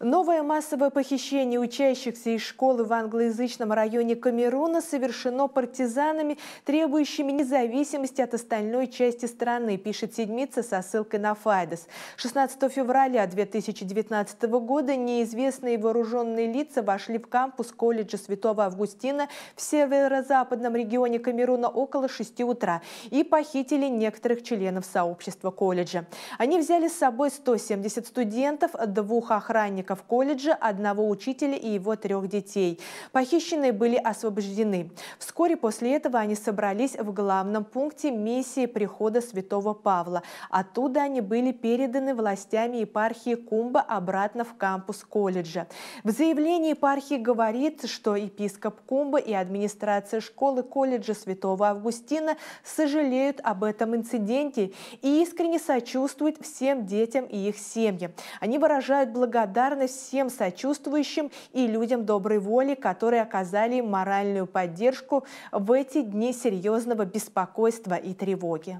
Новое массовое похищение учащихся из школы в англоязычном районе Камеруна совершено партизанами, требующими независимости от остальной части страны, пишет Седмица со ссылкой на Файдес. 16 февраля 2019 года неизвестные вооруженные лица вошли в кампус колледжа Святого Августина в северо-западном регионе Камеруна около 6 утра и похитили некоторых членов сообщества колледжа. Они взяли с собой 170 студентов, 2 охранников колледжа, 1 учителя и его 3 детей. Похищенные были освобождены. Вскоре после этого они собрались в главном пункте миссии прихода Святого Павла. Оттуда они были переданы властями епархии Кумба обратно в кампус колледжа. В заявлении епархии говорит, что епископ Кумба и администрация школы колледжа Святого Августина сожалеют об этом инциденте и искренне сочувствуют всем детям и их семьям. Они выражают благодарность всем сочувствующим и людям доброй воли, которые оказали им моральную поддержку в эти дни серьезного беспокойства и тревоги.